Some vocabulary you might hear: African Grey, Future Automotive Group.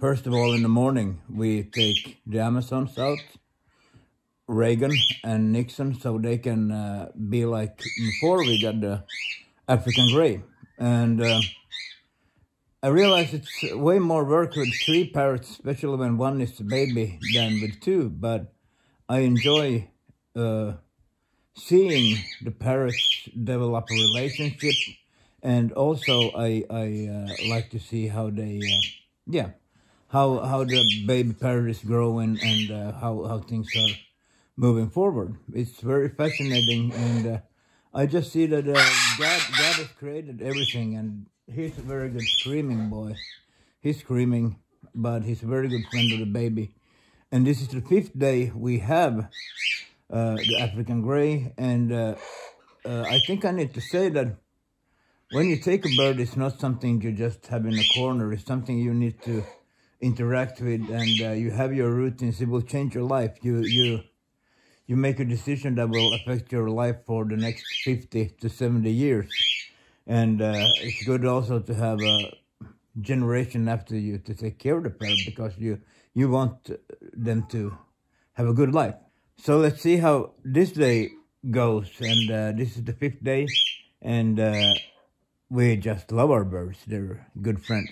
First of all, in the morning, we take the Amazons out, Reagan and Nixon, so they can be like before we got the African Grey. And I realize it's way more work with three parrots, especially when one is a baby, than with two, but I enjoy seeing the parrots develop a relationship, and also I like to see how they, how the baby parrot is growing and how things are moving forward. It's very fascinating, and I just see that God has created everything, and he's a very good screaming boy. He's screaming, but he's a very good friend of the baby. And this is the fifth day we have the African Grey, and I think I need to say that when you take a bird, it's not something you just have in a corner. It's something you need to interact with, and you have your routines. It will change your life. You make a decision that will affect your life for the next 50 to 70 years. And it's good also to have a generation after you to take care of the parrot, because you want them to have a good life. So let's see how this day goes. And this is the fifth day, and we just love our birds. They're good friends.